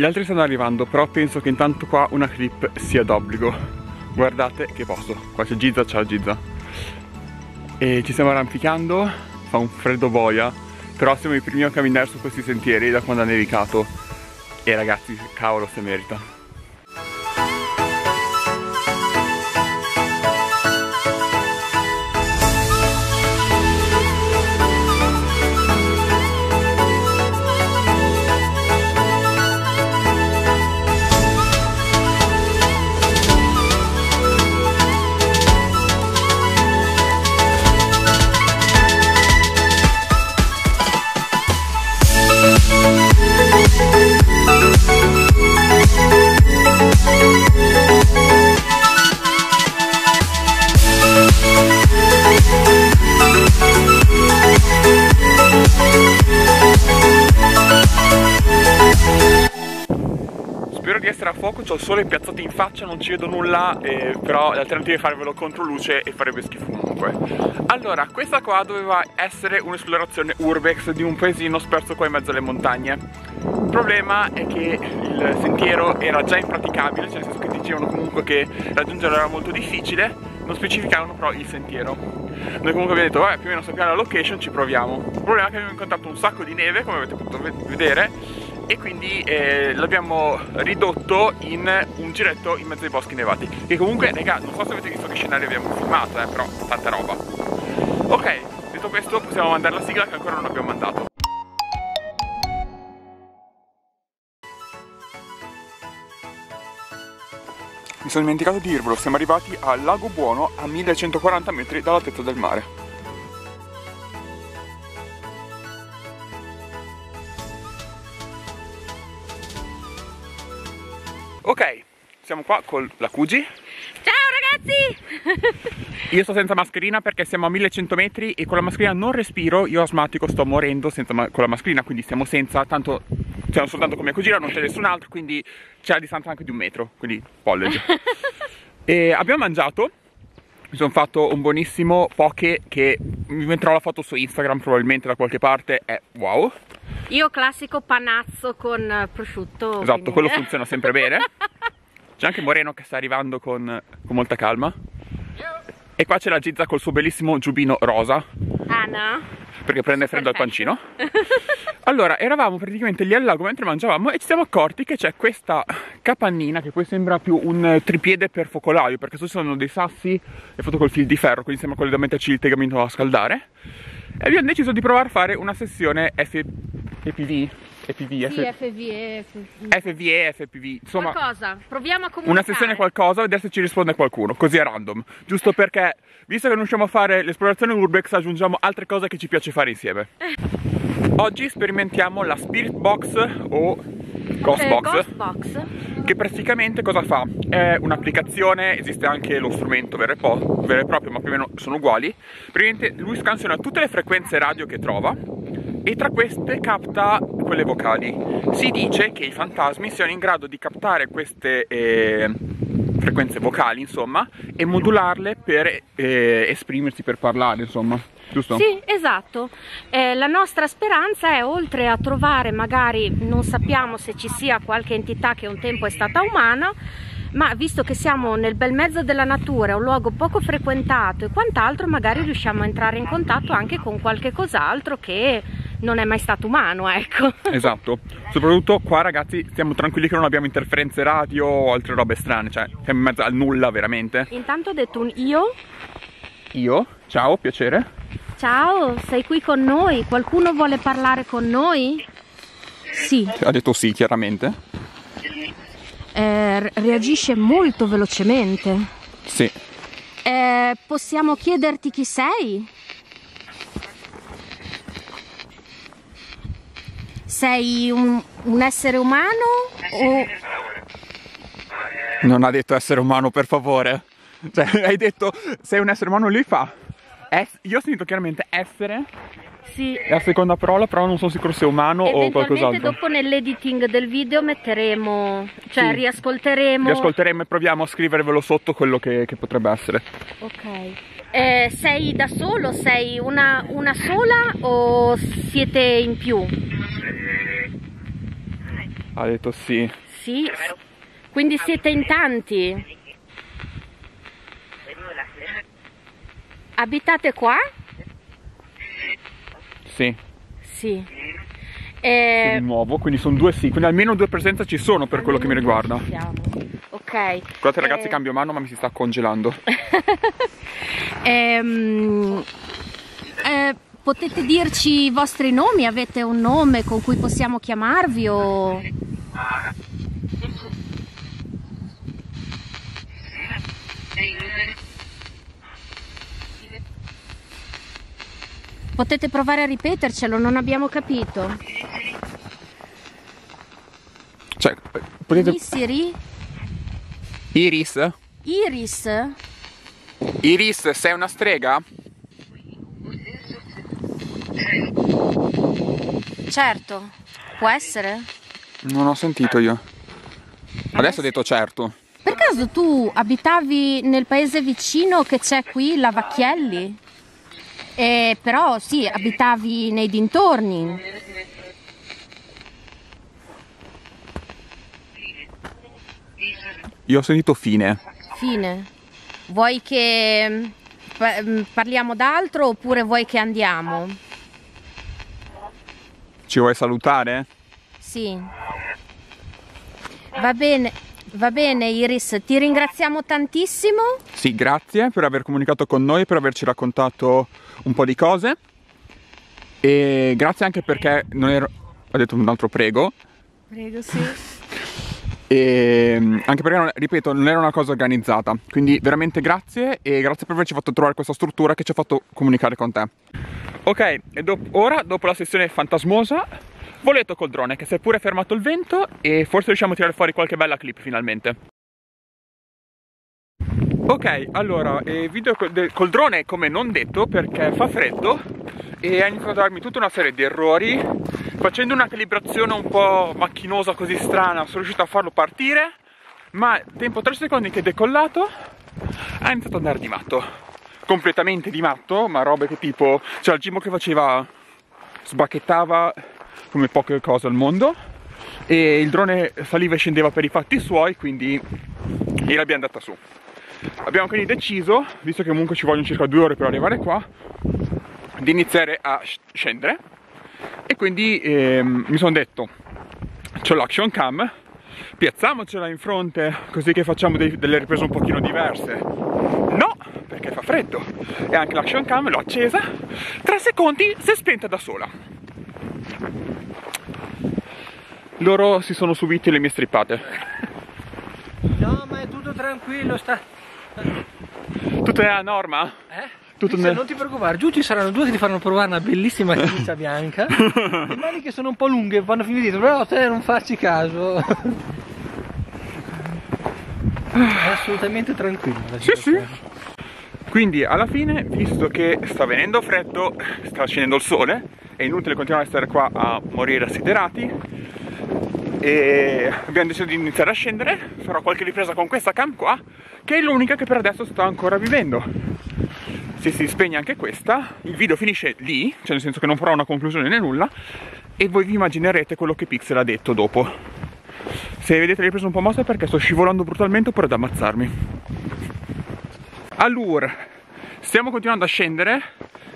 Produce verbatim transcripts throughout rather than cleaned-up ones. Gli altri stanno arrivando, però penso che intanto qua una clip sia d'obbligo. Guardate che posto, qua c'è Giza, ciao Giza. E ci stiamo arrampicando, fa un freddo boia, però siamo i primi a camminare su questi sentieri da quando ha nevicato. E ragazzi, cavolo se merita. Spero di essere a fuoco, c'ho il sole piazzato in faccia, non ci vedo nulla, eh, però l'alternativa è farvelo contro luce e farebbe schifo comunque. Allora, questa qua doveva essere un'esplorazione urbex di un paesino sperso qua in mezzo alle montagne. Il problema è che il sentiero era già impraticabile, cioè nel senso che dicevano comunque che raggiungerlo era molto difficile, non specificavano però il sentiero. Noi comunque abbiamo detto, vabbè, più o meno sappiamo la location, ci proviamo. Il problema è che abbiamo incontrato un sacco di neve, come avete potuto vedere, e quindi eh, l'abbiamo ridotto in un giretto in mezzo ai boschi nevati. Che comunque, raga, non so se avete visto che scenario abbiamo filmato, eh, però tanta roba. Ok, detto questo possiamo mandare la sigla che ancora non abbiamo mandato. Mi sono dimenticato di dirvelo, siamo arrivati a Lago Buono a millecentoquaranta metri dall'altezza del mare. Ok, siamo qua con la Cugi. Ciao ragazzi! Io sto senza mascherina perché siamo a millecento metri e con la mascherina non respiro. Io asmatico sto morendo senza ma con la mascherina, quindi stiamo senza, tanto siamo soltanto con mia cugina, non c'è nessun altro, quindi c'è la distanza anche di un metro, quindi college. E abbiamo mangiato, mi sono fatto un buonissimo poke che mi metterò la foto su Instagram probabilmente da qualche parte, è wow. Io classico panazzo con prosciutto. Esatto, quindi quello funziona sempre bene. C'è anche Moreno che sta arrivando con, con molta calma. E qua c'è la Gizza col suo bellissimo giubbino rosa. Ah no? Perché prende freddo al pancino. Allora, eravamo praticamente lì al lago mentre mangiavamo e ci siamo accorti che c'è questa capannina che poi sembra più un tripiede per focolaio, perché su ci sono dei sassi e fatto col fil di ferro, quindi sembra quello da metterci il tegamino a scaldare. E abbiamo deciso di provare a fare una sessione F P V, F P V, F P V, F P V, insomma qualcosa, proviamo a comunicare una sessione qualcosa, vedere se ci risponde qualcuno, così a random, giusto perché visto che non riusciamo a fare l'esplorazione urbex aggiungiamo altre cose che ci piace fare insieme. Oggi sperimentiamo la Spirit Box o Ghost Box, eh, Ghost Box, che praticamente cosa fa? È un'applicazione, esiste anche lo strumento vero e, po vero e proprio, ma più o meno sono uguali. Praticamente lui scansiona tutte le frequenze radio che trova e tra queste capta quelle vocali. Si dice che i fantasmi siano in grado di captare queste eh, frequenze vocali, insomma, e modularle per eh, esprimersi, per parlare, insomma. Giusto? Sì, esatto. Eh, la nostra speranza è, oltre a trovare, magari non sappiamo se ci sia qualche entità che un tempo è stata umana, ma visto che siamo nel bel mezzo della natura, un luogo poco frequentato e quant'altro, magari riusciamo a entrare in contatto anche con qualche cos'altro che non è mai stato umano, ecco. Esatto, soprattutto qua ragazzi stiamo tranquilli che non abbiamo interferenze radio o altre robe strane, cioè siamo in mezzo al nulla veramente. Intanto ho detto un io. Io? Ciao, piacere. Ciao, sei qui con noi? Qualcuno vuole parlare con noi? Sì. Ha detto sì, chiaramente. Eh, reagisce molto velocemente. Sì. Eh, possiamo chiederti chi sei? Sei un, un essere umano o... Non ha detto essere umano, per favore. Cioè, hai detto sei un essere umano, lui fa es. Io ho sentito chiaramente essere. Sì. È la seconda parola, però non sono sicuro se è umano o qualcos'altro. Dopo nell'editing del video metteremo, cioè sì, riascolteremo. Riascolteremo e proviamo a scrivervelo sotto quello che, che potrebbe essere. Ok. Eh, sei da solo? Sei una, una sola o siete in più? Ha detto sì. Sì, quindi siete in tanti? Abitate qua? Sì. Sì. E... di nuovo, quindi sono due sì, quindi almeno due presenze ci sono per almeno quello che mi riguarda. Ok. Scusate ragazzi, e... cambio mano ma mi si sta congelando. ehm... eh, potete dirci i vostri nomi? Avete un nome con cui possiamo chiamarvi o... Potete provare a ripetercelo, non abbiamo capito. Cioè, potete... Misiri? Iris? Iris? Iris, sei una strega? Certo, può essere? Non ho sentito io. Adesso ho detto certo. Per caso tu abitavi nel paese vicino che c'è qui, Lavacchielli? Eh, però sì, abitavi nei dintorni. Io ho sentito fine. Fine. Vuoi che parliamo d'altro oppure vuoi che andiamo? Ci vuoi salutare? Sì. Va bene, va bene Iris, ti ringraziamo tantissimo. Sì, grazie per aver comunicato con noi, per averci raccontato un po' di cose, e grazie anche perché non ero... ho detto un altro prego. Prego, sì. E anche perché, ripeto, non era una cosa organizzata, quindi veramente grazie, e grazie per averci fatto trovare questa struttura che ci ha fatto comunicare con te. Ok, e do ora, dopo la sessione fantasmosa, voletto col drone, che si è pure fermato il vento e forse riusciamo a tirare fuori qualche bella clip finalmente. Ok, allora, eh, video col, col drone come non detto perché fa freddo e ha iniziato a darmi tutta una serie di errori. Facendo una calibrazione un po' macchinosa, così strana, sono riuscito a farlo partire, ma tempo tre secondi che è decollato ha iniziato a andare di matto. Completamente di matto, ma robe che tipo, cioè il gimbo che faceva, sbacchettava come poche cose al mondo, e il drone saliva e scendeva per i fatti suoi, quindi gliel'abbiamo andata su. Abbiamo quindi deciso, visto che comunque ci vogliono circa due ore per arrivare qua, di iniziare a scendere, e quindi ehm, mi sono detto c'ho l'action cam, piazziamocela in fronte così che facciamo dei, delle riprese un pochino diverse. No, perché fa freddo, e anche l'action cam l'ho accesa, tre secondi si è spenta da sola. Loro si sono subiti le mie strippate. No, ma è tutto tranquillo, sta... tutto è a norma? Eh? Tutto nel... Non ti preoccupare, giù ci saranno due che ti faranno provare una bellissima camicia bianca. Le maniche sono un po' lunghe, vanno finite dietro, però te non facci caso. È assolutamente tranquillo. Sì, sì. Quindi alla fine, visto che sta venendo freddo, sta scendendo il sole, è inutile continuare a stare qua a morire assiderati, e abbiamo deciso di iniziare a scendere. Farò qualche ripresa con questa cam qua, che è l'unica che per adesso sto ancora vivendo. Se si spegne anche questa, il video finisce lì, cioè nel senso che non farò una conclusione né nulla, e voi vi immaginerete quello che Pixel ha detto dopo. Se vedete le riprese un po' mosse, perché sto scivolando brutalmente oppure ad ammazzarmi. Allora, stiamo continuando a scendere.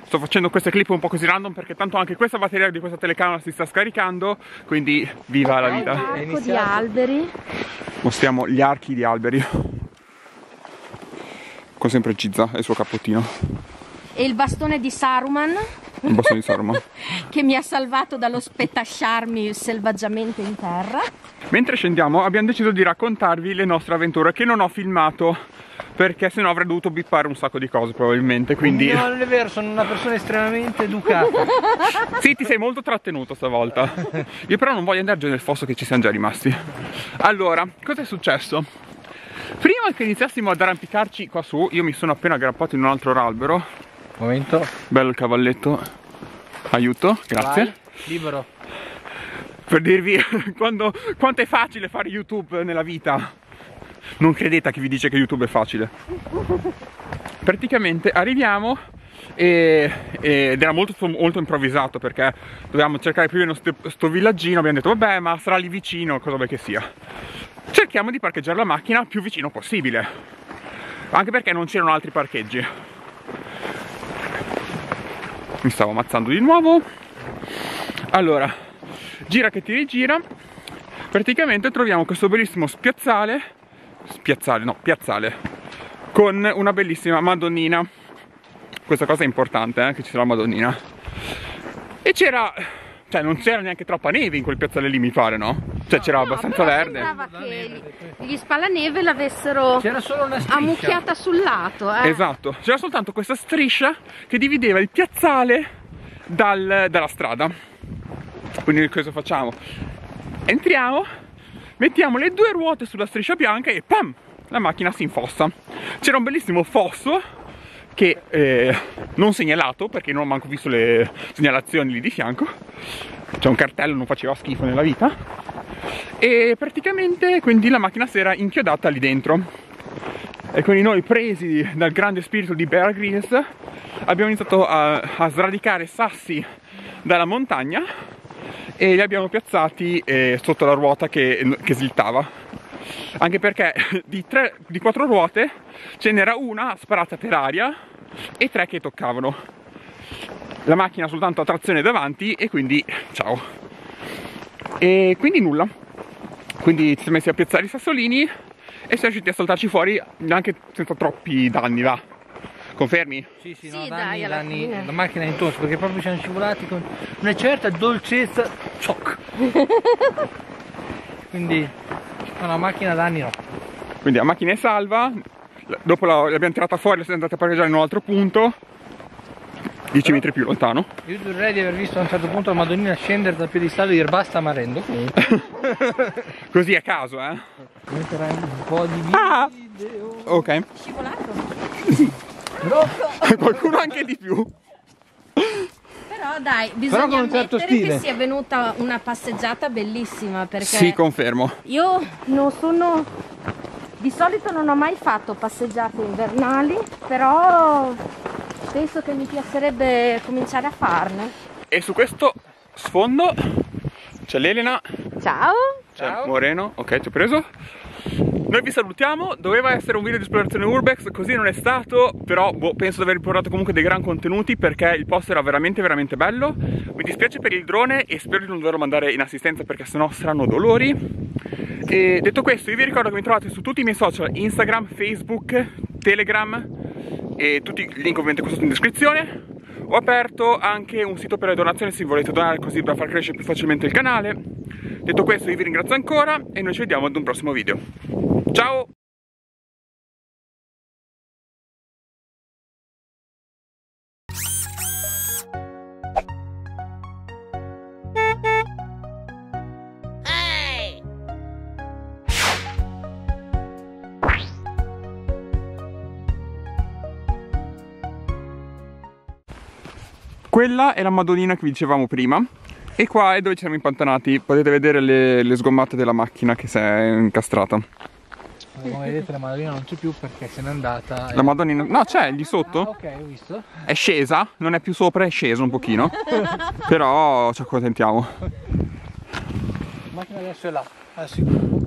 Sto facendo queste clip un po' così random perché tanto anche questa batteria di questa telecamera si sta scaricando, quindi viva la vita. Un arco di alberi. Mostriamo gli archi di alberi. Con sempre Gizza e il suo cappottino. E il bastone di Saruman. Il bastone di Saruman. Che mi ha salvato dallo spettasciarmi selvaggiamente in terra. Mentre scendiamo abbiamo deciso di raccontarvi le nostre avventure, che non ho filmato perché sennò avrei dovuto bippare un sacco di cose probabilmente, quindi... No, non è vero, sono una persona estremamente educata. Sì, ti sei molto trattenuto stavolta. Io però non voglio andare giù nel fosso che ci siamo già rimasti. Allora, cosa è successo? Prima che iniziassimo ad arrampicarci qua su, io mi sono appena aggrappato in un altro albero. Momento. Bello il cavalletto. Aiuto, grazie. Vai, libero. Per dirvi quando, quanto è facile fare YouTube nella vita. Non credete a chi vi dice che YouTube è facile. Praticamente arriviamo e, ed era molto, molto improvvisato, perché dovevamo cercare più o meno st sto villaggino. Abbiamo detto vabbè, ma sarà lì vicino, cosa vuoi che sia, cerchiamo di parcheggiare la macchina più vicino possibile, anche perché non c'erano altri parcheggi. Mi stavo ammazzando di nuovo. Allora, gira che ti rigira, praticamente troviamo questo bellissimo spiazzale, spiazzale no, piazzale, con una bellissima Madonnina. Questa cosa è importante, eh, che ci sarà la Madonnina. E c'era, cioè non c'era neanche troppa neve in quel piazzale lì, mi pare, no? Cioè c'era no, abbastanza verde. Sembrava che gli spalaneve l'avessero ammucchiata sul lato, eh. Esatto, c'era soltanto questa striscia che divideva il piazzale dal, dalla strada. Quindi cosa facciamo? Entriamo, mettiamo le due ruote sulla striscia bianca e pam! La macchina si infossa. C'era un bellissimo fosso che eh, non segnalato, perché non ho manco visto le segnalazioni lì di fianco. C'è un cartello, non faceva schifo nella vita. E praticamente quindi la macchina si era inchiodata lì dentro. E quindi noi, presi dal grande spirito di Bear Grylls, abbiamo iniziato a, a sradicare sassi dalla montagna e li abbiamo piazzati eh, sotto la ruota che, che slittava. Anche perché di, tre, di quattro ruote ce n'era una sparata per aria e tre che toccavano. La macchina soltanto a trazione davanti e quindi ciao. E quindi nulla. Quindi ci siamo messi a piazzare i sassolini e siamo riusciti a saltarci fuori anche senza troppi danni là. Confermi? Sì, sì, no, sì, danni, dai, danni, la macchina è in tosso perché proprio siamo scivolati con una certa dolcezza. Choc. Quindi... no, la macchina danni no. Quindi la macchina è salva. Dopo l'abbiamo tirata fuori e siamo andati a parcheggiare in un altro punto, dieci metri più lontano. Io direi di aver visto a un certo punto la Madonnina scendere dal piedistallo e dire basta marendo. Così a caso, eh. Metterai un po' di video. Ah! Ok. Scivolato. Qualcuno anche di più. Però dai, bisogna però ammettere che sia venuta una passeggiata bellissima, perché sì, confermo. Io non sono, di solito non ho mai fatto passeggiate invernali, però penso che mi piacerebbe cominciare a farne. E su questo sfondo c'è l'Elena. Ciao. C'è Moreno. Ok, ti ho preso. Noi vi salutiamo, doveva essere un video di esplorazione urbex, così non è stato, però boh, penso di aver portato comunque dei gran contenuti, perché il posto era veramente veramente bello. Mi dispiace per il drone e spero di non doverlo mandare in assistenza, perché sennò saranno dolori. E detto questo, io vi ricordo che mi trovate su tutti i miei social, Instagram, Facebook, Telegram, e tutti i link ovviamente qui sotto in descrizione. Ho aperto anche un sito per le donazioni, se volete donare, così da far crescere più facilmente il canale. Detto questo, io vi ringrazio ancora e noi ci vediamo ad un prossimo video. Ciao! Quella è la Madonnina che vi dicevamo prima, e qua è dove ci siamo impantanati. Potete vedere le, le sgommate della macchina che si è incastrata. Come vedete la Madonnina non c'è più perché se n'è andata. La Madonnina... no, c'è lì sotto. Ah, ok, ho visto. È scesa, non è più sopra, è scesa un pochino. Però ci accontentiamo. La macchina adesso è là, al sicuro.